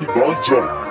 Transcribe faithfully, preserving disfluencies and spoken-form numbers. Nasty Banter.